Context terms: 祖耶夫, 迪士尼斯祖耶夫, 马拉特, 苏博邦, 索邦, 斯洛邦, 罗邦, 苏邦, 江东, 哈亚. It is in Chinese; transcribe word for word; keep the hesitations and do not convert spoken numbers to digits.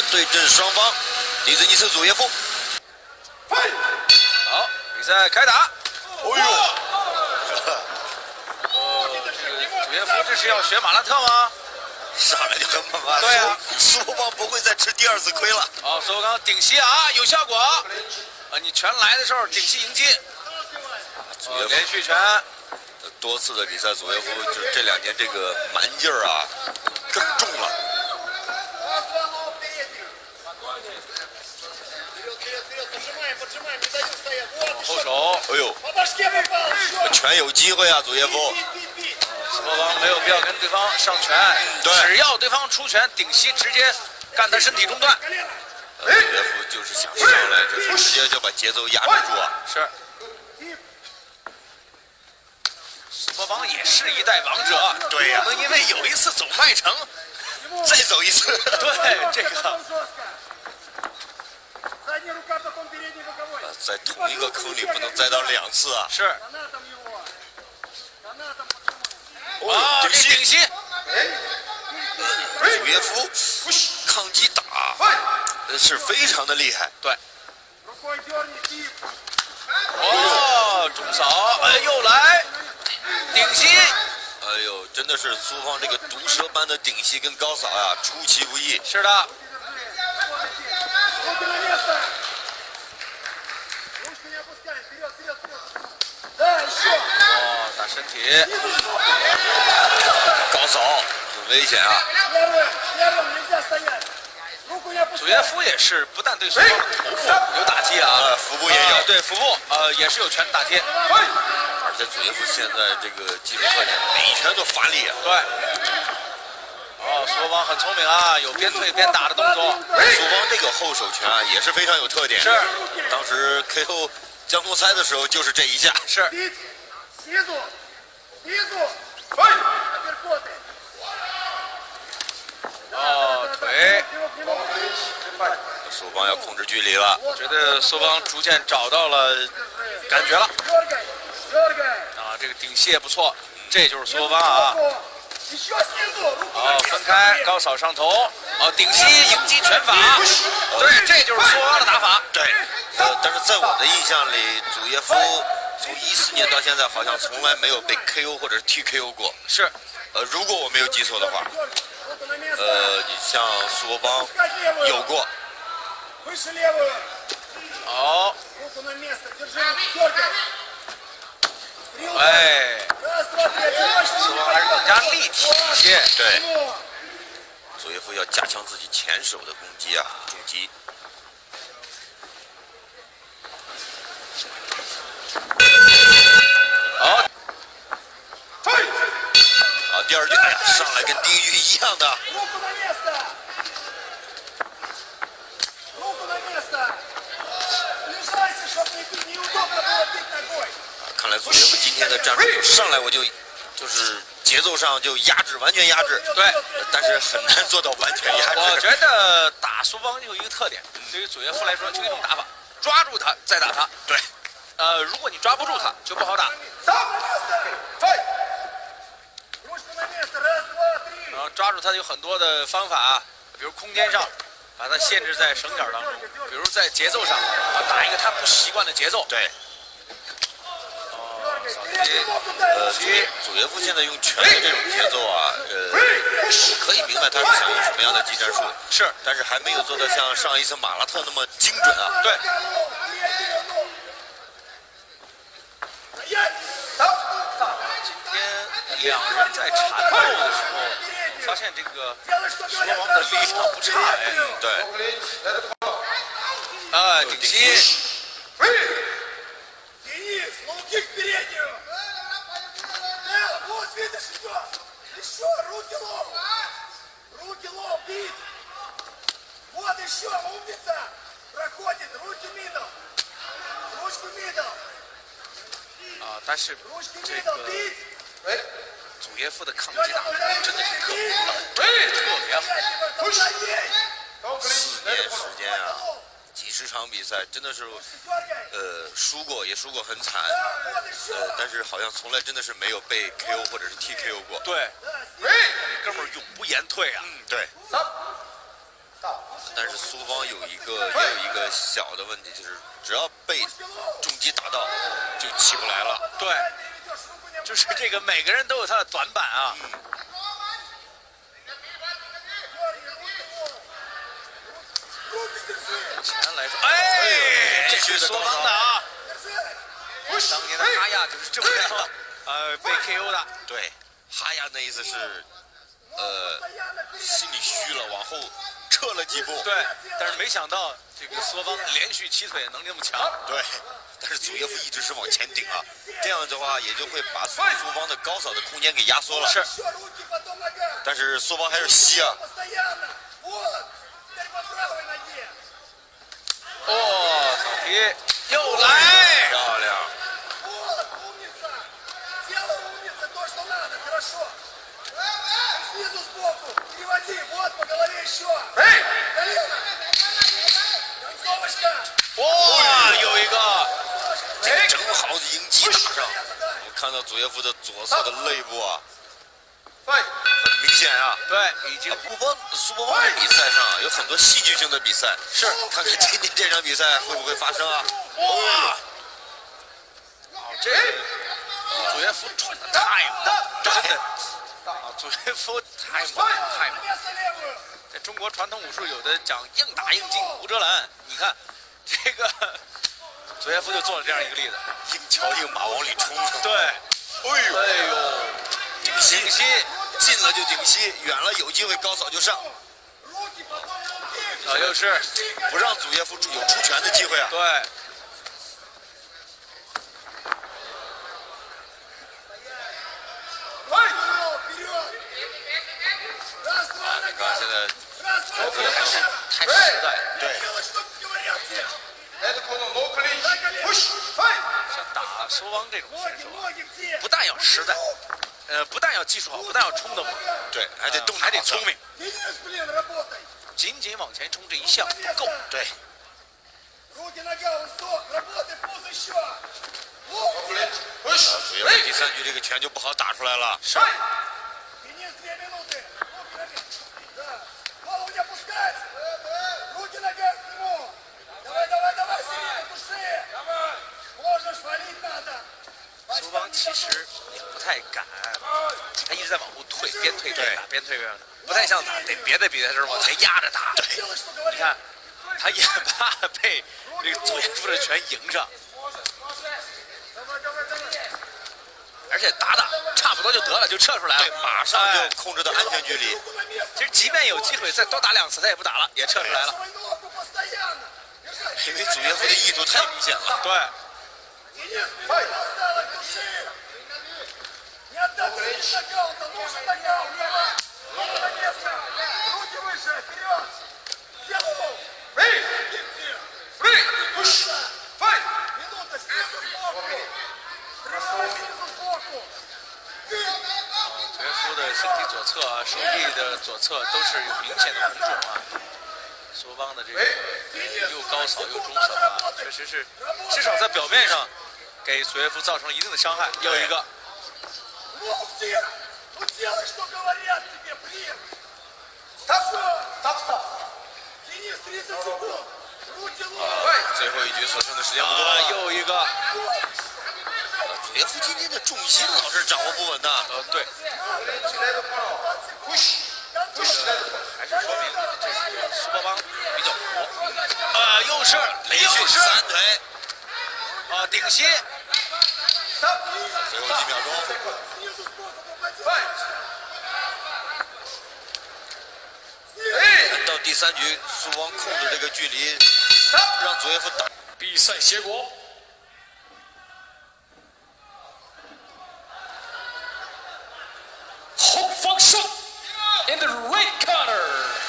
的对阵双方，迪士尼斯祖耶夫。好，比赛开打。哦呦，哦，祖耶夫这是要学马拉特吗？上来就很猛啊！对啊，苏邦不会再吃第二次亏了。好，苏刚顶膝啊，有效果。啊，你拳来的时候顶膝迎接。哦，连续拳。 多次的比赛，祖耶夫就这两年这个蛮劲儿啊，更重了。往后手，哎呦，拳有机会啊，祖耶夫。斯洛邦没有必要跟对方上拳，对，只要对方出拳，顶膝直接干他身体中断。祖耶夫就是想上来，就是直接就把节奏压制住啊。是。 罗邦也是一代王者，对呀、啊，不能因为有一次走麦城，再走一次，对这个，在同一个坑里不能栽到两次啊！是。哇，这顶膝，祖耶夫抗击打是非常的厉害，对。哦，中扫，哎，又来。 顶膝，哎呦，真的是苏方这个毒蛇般的顶膝跟高扫呀、啊，出其不意。是的。哦，打身体。高扫很危险啊。祖耶夫也是，不但对苏方头部有打击啊，呃、腹部也有，呃、对腹部呃也是有拳打击。 这祖耶夫现在这个基本特点，每一拳都发力啊！对。哦，苏邦很聪明啊，有边退边打的动作。苏邦这个后手拳啊，也是非常有特点。是。当时 K O 江东猜的时候，就是这一下。是。哦，腿。苏邦要控制距离了。我觉得苏邦逐渐找到了感觉了。 啊，这个顶膝也不错，这就是苏邦啊。好，分开，高扫上头，哦，顶膝迎击拳法，对，这就是苏邦的打法。对，呃，但是在我的印象里，祖耶夫从一四年到现在，好像从来没有被 K O 或者 T K O 过。是，呃，如果我没有记错的话，呃，你像苏邦有过。好。 哎，苏邦还是更加立体一些。对，祖耶夫要加强自己前手的攻击啊，重击。好，好，第二局，哎呀，上来跟第一局一样的。看来祖耶夫今天的战术上来我就就是节奏上就压制，完全压制。对，但是很难做到完全压制。我觉得打苏邦有一个特点，对于祖耶夫来说就一种打法，抓住他再打他。对，呃，如果你抓不住他就不好打。然后抓住他有很多的方法，比如空间上把他限制在绳角当中，比如在节奏上打一个他不习惯的节奏。对。 呃，祖耶夫现在用拳的这种节奏啊，呃，我可以明白他是想用什么样的技战术，是，但是还没有做到像上一次马拉特那么精准啊。对。今天两人在缠斗的时候，发现这个苏王的力量不差哎。对。啊，顶膝。 啊，但是这个祖耶夫的抗击打真的是特别好，特别好。四年时间啊，几十场比赛，真的是呃输过也输过很惨，呃，但是好像从来真的是没有被 K O 或者是 T K O 过。对，哥们儿永不言退啊。嗯，对。 Stop. 但是苏方有一个也有一个小的问题，就是只要被重击打到就起不来了。对，就是这个每个人都有他的短板啊。嗯 简单来说，哎，这是索邦的啊！当年的哈亚可是这么样的，呃，被 K O 的。对，哈亚那意思是，呃，心里虚了，往后撤了几步。对，但是没想到这个索邦连续起腿能力那么强。对，但是祖耶夫一直是往前顶啊，这样的话也就会把索邦的高扫的空间给压缩了。是，但是索邦还是吸啊。 哦，扫踢又来，漂亮！哇，有一个，这正好迎击打上。我看到祖耶夫的左侧的肋部啊，很明显啊，对，已经。不光苏博邦的比赛上有很多戏剧性的比赛，是，看看今天这场比赛会不会发生啊？哇，这祖耶夫准的太猛了，真的，啊，祖耶夫太猛太猛。在中国传统武术有的讲硬打硬进吴哲兰，你看这个祖耶夫就做了这样一个例子，硬桥硬马往里冲，对，哎呦，哎呦。 顶膝，近了就顶膝，远了有机会高扫就上。啊，又是不让祖耶夫有出拳的机会啊。对。啊，那个现在我觉得还是太实在了。对。像打苏邦这种选手，不但要实在。 呃，不但要技术好，不但要冲得猛，对，还得动，还得聪明。仅仅往前冲这一项不够，对。主要是第三局这个拳就不好打出来了。是。苏邦其实也不太敢。 他一直在往后退，边退边打，边退边打，不太像打，得别的比赛时候往前压着打。你看，他也怕被这个左夫的拳迎上，而且打打差不多就得了，就撤出来了，对，马上就控制到安全距离。其实即便有机会再多打两次，他也不打了，也撤出来了。因为左夫的意图太明显了。对。 祖耶夫的身体左侧啊，手臂的左侧都是有明显的红肿啊。苏邦的这个又高扫又中扫啊，确实是，至少在表面上给祖耶夫造成了一定的伤害。又一个。 最后一局所剩的时间不多了，又一个。祖耶夫今天的重心老是掌握不稳的。呃，对。还是说明这个苏博邦比较活。啊，又是连续三腿。啊，顶膝。最后几秒钟。 看到第三局，苏邦控制这个距离，让祖耶夫打。比赛结果：红方胜 in the red corner。